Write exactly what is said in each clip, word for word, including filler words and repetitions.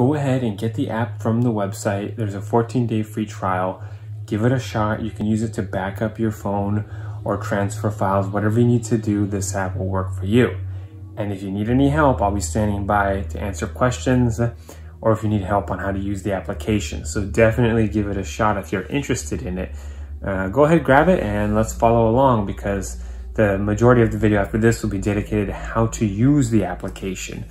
go ahead and get the app from the website. There's a fourteen day free trial. Give it a shot. You can use it to back up your phone or transfer files, whatever you need to do, this app will work for you. And if you need any help, I'll be standing by to answer questions or if you need help on how to use the application. So definitely give it a shot if you're interested in it. Uh, go ahead, grab it, and let's follow along because the majority of the video after this will be dedicated to how to use the application,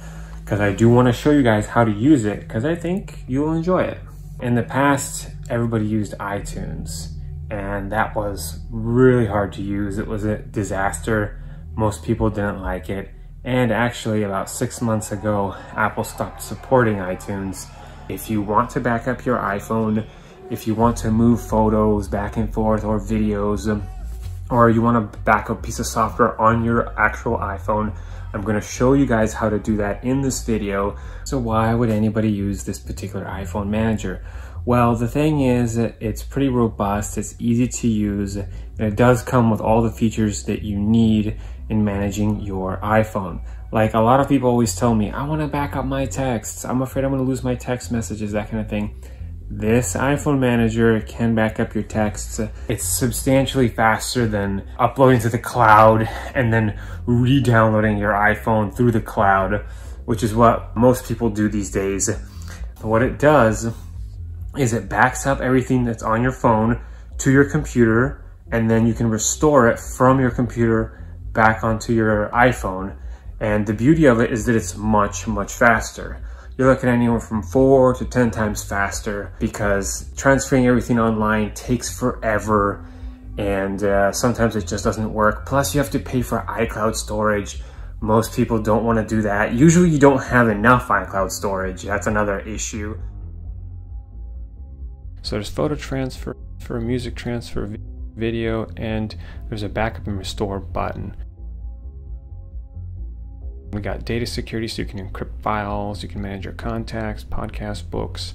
because I do want to show you guys how to use it because I think you'll enjoy it. In the past, everybody used iTunes, and that was really hard to use. It was a disaster. Most people didn't like it. And actually about six months ago, Apple stopped supporting iTunes. If you want to back up your iPhone, if you want to move photos back and forth or videos, or you want to back up a piece of software on your actual iPhone, I'm going to show you guys how to do that in this video. So why would anybody use this particular iPhone Manager? Well, the thing is, it's pretty robust, it's easy to use, and it does come with all the features that you need in managing your iPhone. Like a lot of people always tell me, I want to back up my texts, I'm afraid I'm going to lose my text messages, that kind of thing. This iPhone Manager can back up your texts. It's substantially faster than uploading to the cloud and then re-downloading your iPhone through the cloud, which is what most people do these days. But what it does is it backs up everything that's on your phone to your computer, and then you can restore it from your computer back onto your iPhone. And the beauty of it is that it's much, much faster. You're looking at anywhere from four to ten times faster because transferring everything online takes forever, and uh, sometimes it just doesn't work. Plus you have to pay for iCloud storage. Most people don't want to do that. Usually you don't have enough iCloud storage. That's another issue. So there's photo transfer, for music transfer, video, and there's a backup and restore button. We got data security, so you can encrypt files, you can manage your contacts, podcasts, books,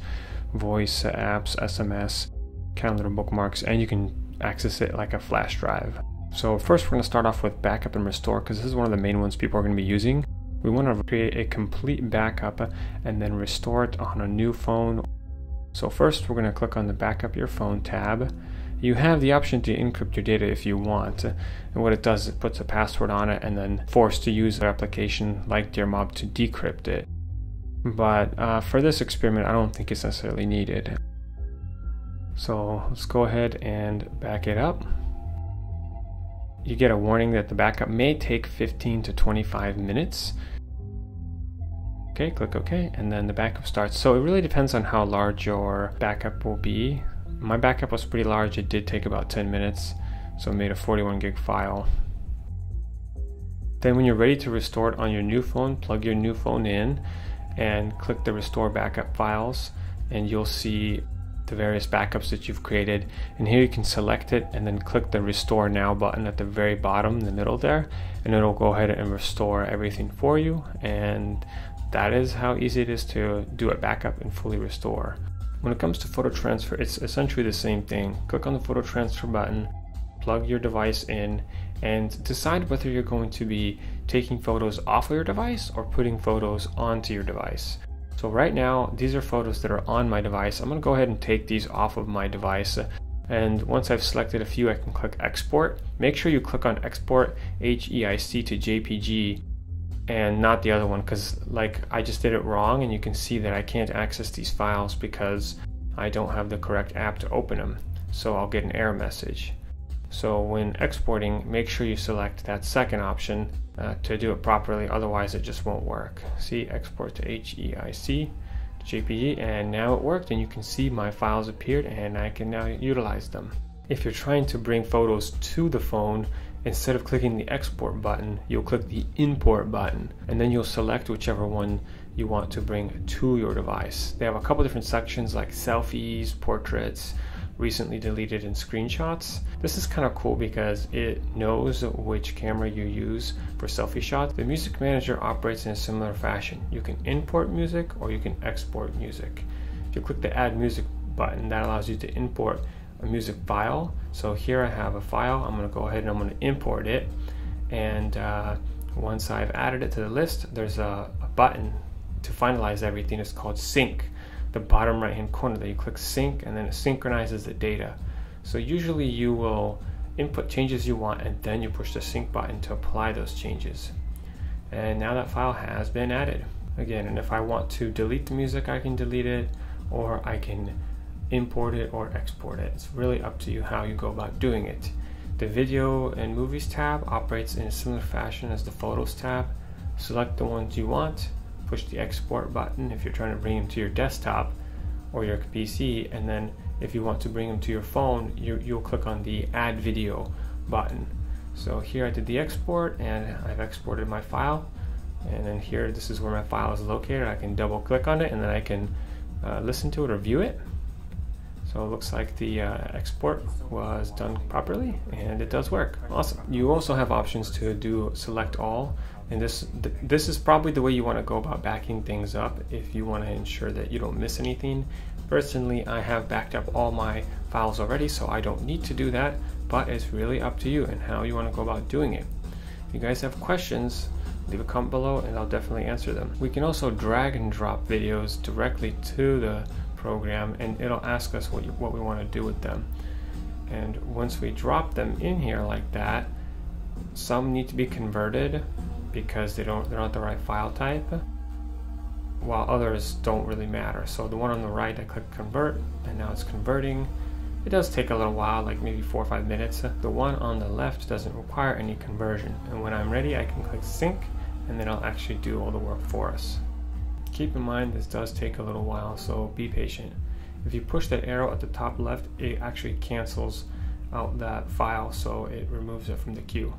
voice apps, S M S, calendar, bookmarks, and you can access it like a flash drive. So first we're going to start off with backup and restore because this is one of the main ones people are going to be using. We want to create a complete backup and then restore it on a new phone. So first we're going to click on the backup your phone tab. You have the option to encrypt your data if you want, and what it does is it puts a password on it and then forced to use an application like DearMob to decrypt it. But uh, for this experiment I don't think it's necessarily needed. So let's go ahead and back it up. You get a warning that the backup may take fifteen to twenty-five minutes. Okay, click OK, and then the backup starts. So it really depends on how large your backup will be. My backup was pretty large, it did take about ten minutes, so I made a forty-one gig file. Then when you're ready to restore it on your new phone, plug your new phone in and click the Restore Backup Files, and you'll see the various backups that you've created. And here you can select it and then click the Restore Now button at the very bottom in the middle there, and it'll go ahead and restore everything for you. And that is how easy it is to do a backup and fully restore. When it comes to photo transfer, it's essentially the same thing. Click on the photo transfer button, plug your device in, and decide whether you're going to be taking photos off of your device or putting photos onto your device. So right now, these are photos that are on my device. I'm going to go ahead and take these off of my device. And once I've selected a few, I can click Export. Make sure you click on Export H E I C to J P G. And not the other one, because like I just did it wrong, and you can see that I can't access these files because I don't have the correct app to open them, so I'll get an error message. So when exporting, make sure you select that second option uh, to do it properly, otherwise it just won't work. See, export to H E I C J P G, and now it worked, and you can see my files appeared and I can now utilize them. If you're trying to bring photos to the phone, instead of clicking the export button, you'll click the import button, and then you'll select whichever one you want to bring to your device. They have a couple different sections like selfies, portraits, recently deleted, and screenshots. This is kind of cool because it knows which camera you use for selfie shots. The Music Manager operates in a similar fashion. You can import music or you can export music. If you click the Add Music button, that allows you to import a music file. So here I have a file. I'm going to go ahead and I'm going to import it, and uh, once I've added it to the list, there's a, a button to finalize everything is called sync. The bottom right hand corner that you click sync, and then it synchronizes the data. So usually you will input changes you want and then you push the sync button to apply those changes. And now that file has been added. Again, and if I want to delete the music, I can delete it, or I can import it or export it. It's really up to you how you go about doing it. The Video and Movies tab operates in a similar fashion as the Photos tab. Select the ones you want, push the export button if you're trying to bring them to your desktop or your P C, and then if you want to bring them to your phone, you, you'll click on the Add Video button. So here I did the export and I've exported my file. And then here, this is where my file is located. I can double click on it and then I can uh, listen to it or view it. So it looks like the uh, export was done properly and it does work. Awesome. You also have options to do select all. And this, th this is probably the way you want to go about backing things up if you want to ensure that you don't miss anything. Personally, I have backed up all my files already, so I don't need to do that, but it's really up to you and how you want to go about doing it. If you guys have questions, leave a comment below and I'll definitely answer them. We can also drag and drop videos directly to the program and it'll ask us what, you, what we want to do with them. And once we drop them in here like that, some need to be converted because they don't, they're not the right file type, while others don't really matter. So the one on the right, I click convert and now it's converting. It does take a little while, like maybe four or five minutes. The one on the left doesn't require any conversion. And when I'm ready, I can click sync and then I'll actually do all the work for us. Keep in mind, this does take a little while, so be patient. If you push that arrow at the top left, it actually cancels out that file, so it removes it from the queue.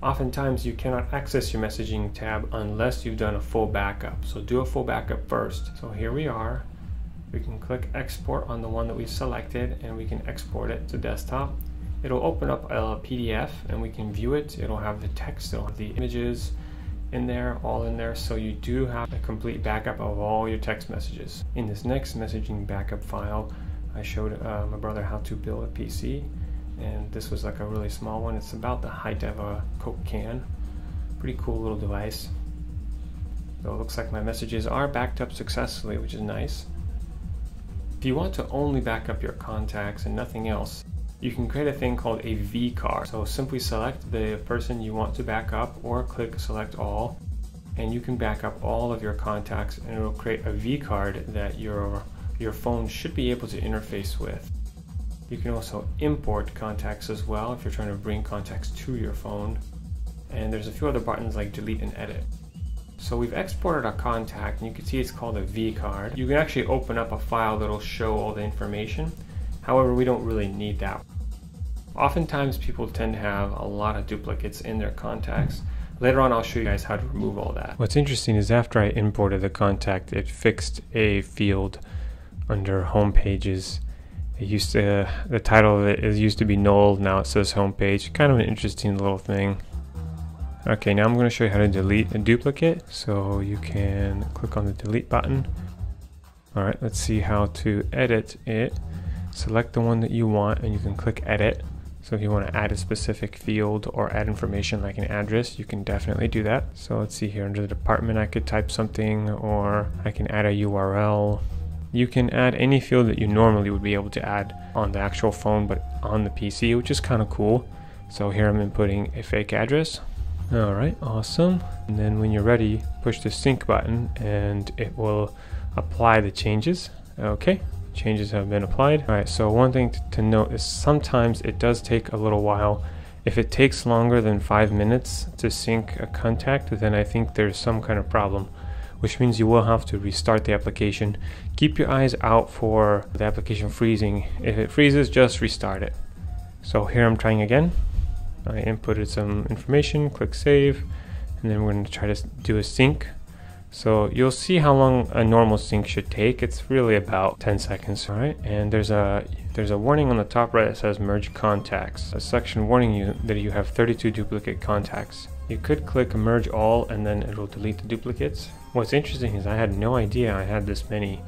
Oftentimes, you cannot access your messaging tab unless you've done a full backup. So do a full backup first. So here we are. We can click export on the one that we've selected and we can export it to desktop. It'll open up a P D F and we can view it. It'll have the text, it'll have the images in there, all in there. So you do have a complete backup of all your text messages. In this next messaging backup file, I showed uh, my brother how to build a P C. And this was like a really small one. It's about the height of a Coke can. Pretty cool little device. So it looks like my messages are backed up successfully, which is nice. If you want to only back up your contacts and nothing else, you can create a thing called a V card. So simply select the person you want to back up or click select all, and you can back up all of your contacts and it'll create a V card that your, your phone should be able to interface with. You can also import contacts as well if you're trying to bring contacts to your phone. And there's a few other buttons like delete and edit. So we've exported our contact and you can see it's called a V card. You can actually open up a file that'll show all the information. However, we don't really need that. Oftentimes people tend to have a lot of duplicates in their contacts. Later on, I'll show you guys how to remove all that. What's interesting is after I imported the contact, it fixed a field under home pages. It used to, uh, the title of it is used to be null, now it says home page. Kind of an interesting little thing. Okay, now I'm going to show you how to delete a duplicate. So you can click on the delete button. All right, let's see how to edit it. Select the one that you want and you can click edit. So if you want to add a specific field or add information like an address, you can definitely do that. So let's see here under the department, I could type something or I can add a U R L. You can add any field that you normally would be able to add on the actual phone, but on the P C, which is kind of cool. So here I'm inputting a fake address. All right, awesome. And then when you're ready, push the sync button and it will apply the changes. Okay, changes have been applied. All right, so one thing to note is sometimes it does take a little while. If it takes longer than five minutes to sync a contact, then I think there's some kind of problem, which means you will have to restart the application. Keep your eyes out for the application freezing. If it freezes, just restart it. So here I'm trying again. I inputted some information, click save, and then we're going to try to do a sync. So you'll see how long a normal sync should take. It's really about ten seconds, all right? And there's a there's a warning on the top right that says merge contacts, a section warning you that you have thirty-two duplicate contacts. You could click merge all and then it'll delete the duplicates. What's interesting is I had no idea I had this many.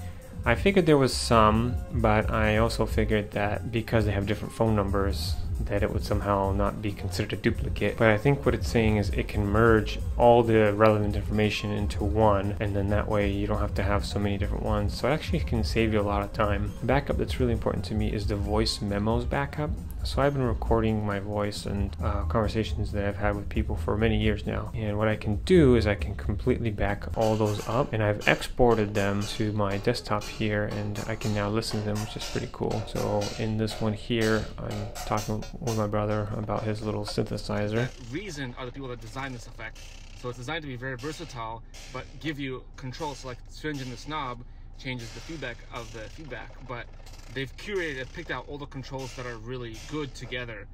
I figured there was some, but I also figured that because they have different phone numbers, that it would somehow not be considered a duplicate. But I think what it's saying is it can merge all the relevant information into one, and then that way you don't have to have so many different ones. So it actually can save you a lot of time. The backup that's really important to me is the voice memos backup. So I've been recording my voice and uh, conversations that I've had with people for many years now. And what I can do is I can completely back all those up, and I've exported them to my desktop here, and I can now listen to them, which is pretty cool. So in this one here, I'm talking with my brother about his little synthesizer. The Reason are the people that designed this effect. So it's designed to be very versatile, but give you control. So like swinging the knob changes the feedback of the feedback, but they've curated and picked out all the controls that are really good together,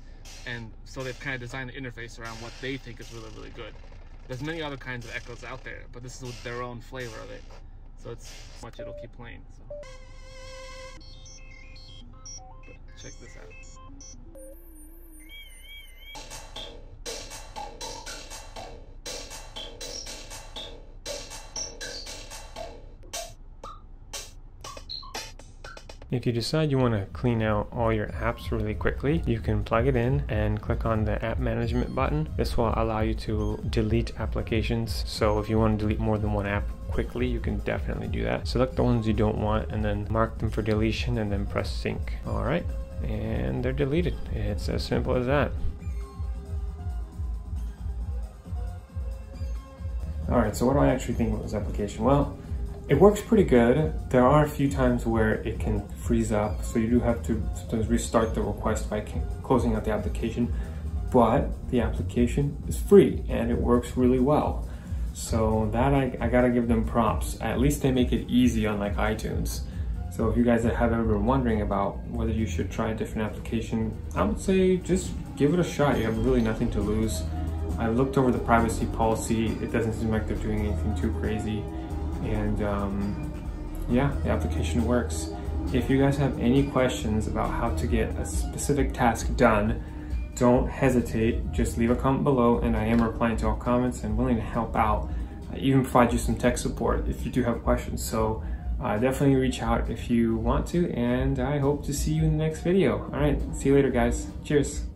and so they've kind of designed the interface around what they think is really, really good. There's many other kinds of echoes out there, but this is with their own flavor of it. So it's much it'll keep playing. So. But check this out. If you decide you want to clean out all your apps really quickly, you can plug it in and click on the app management button. This will allow you to delete applications. So if you want to delete more than one app quickly, you can definitely do that. Select the ones you don't want and then mark them for deletion and then press sync. All right, and they're deleted. It's as simple as that. All right, so what do I actually think about this application? Well, it works pretty good. There are a few times where it can freeze up, so you do have to sometimes restart the request by closing out the application, but the application is free and it works really well. So that I, I gotta give them props. At least they make it easy, unlike iTunes. So if you guys have ever been wondering about whether you should try a different application, I would say just give it a shot. You have really nothing to lose. I looked over the privacy policy. It doesn't seem like they're doing anything too crazy. And um, yeah, the application works. If you guys have any questions about how to get a specific task done, don't hesitate, just leave a comment below, and I am replying to all comments and willing to help out. I even provide you some tech support if you do have questions. So uh, definitely reach out if you want to, and I hope to see you in the next video. All right, see you later guys, cheers.